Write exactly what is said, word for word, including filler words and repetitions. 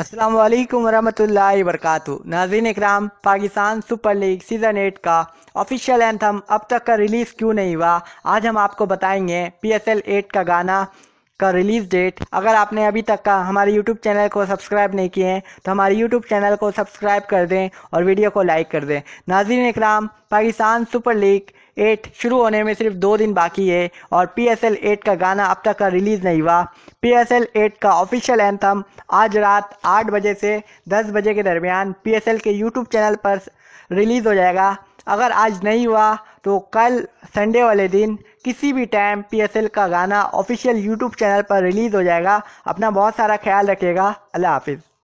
अस्सलाम वालेकुम वरहमतुल्लाहि वबरकातु। नाज़रीन इकराम, Pakistan super league season eight का ऑफिशियल एंथम अब तक का रिलीज़ क्यों नहीं हुआ, आज हम आपको बताएंगे। पीएसएल एट का गाना का रिलीज़ डेट। अगर आपने अभी तक का हमारे यूट्यूब चैनल को सब्सक्राइब नहीं किए हैं तो हमारे यूट्यूब चैनल को सब्सक्राइब कर दें और वीडियो को लाइक कर दें। नाज़रीन इकराम, पाकिस्तान सुपर लीग एट शुरू होने में सिर्फ दो दिन बाकी है और पी एस एल एट का गाना अब तक का रिलीज़ नहीं हुआ। पी एस एल एट का ऑफिशियल एंथम आज रात आठ बजे से दस बजे के दरमियान पी एस एल के यूट्यूब चैनल पर रिलीज़ हो जाएगा। अगर आज नहीं हुआ तो कल संडे वाले दिन किसी भी टाइम पी एस एल का गाना ऑफिशियल यूट्यूब चैनल पर रिलीज़ हो जाएगा। अपना बहुत सारा ख्याल रखिएगा। अल्लाह हाफिज़।